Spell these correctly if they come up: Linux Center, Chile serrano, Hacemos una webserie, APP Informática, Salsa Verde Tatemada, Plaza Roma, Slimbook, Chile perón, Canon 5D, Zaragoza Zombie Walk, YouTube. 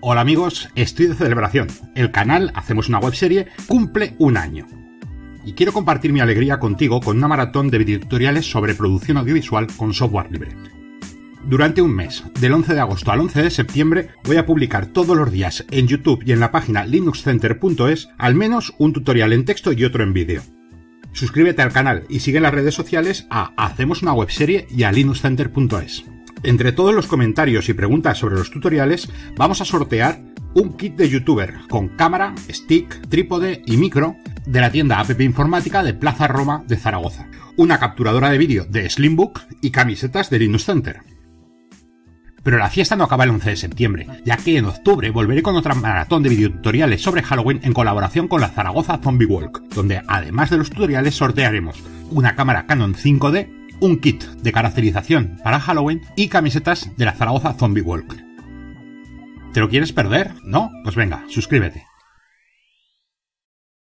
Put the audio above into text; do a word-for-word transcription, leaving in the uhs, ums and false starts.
Hola amigos, estoy de celebración. El canal Hacemos una webserie cumple un año. Y quiero compartir mi alegría contigo con una maratón de videotutoriales sobre producción audiovisual con software libre. Durante un mes, del once de agosto al once de septiembre, voy a publicar todos los días en YouTube y en la página linux center punto es al menos un tutorial en texto y otro en vídeo. Suscríbete al canal y sigue en las redes sociales a Hacemos una webserie y a linux center punto es. Entre todos los comentarios y preguntas sobre los tutoriales, vamos a sortear un kit de youtuber con cámara, stick, trípode y micro de la tienda A P P Informática de Plaza Roma de Zaragoza, una capturadora de vídeo de Slimbook y camisetas de Linux Center. Pero la fiesta no acaba el once de septiembre, ya que en octubre volveré con otra maratón de videotutoriales sobre Halloween en colaboración con la Zaragoza Zombie Walk, donde además de los tutoriales sortearemos una cámara Canon cinco D, un kit de caracterización para Halloween y camisetas de la Zaragoza Zombie Walk. ¿Te lo quieres perder? ¿No? Pues venga, suscríbete.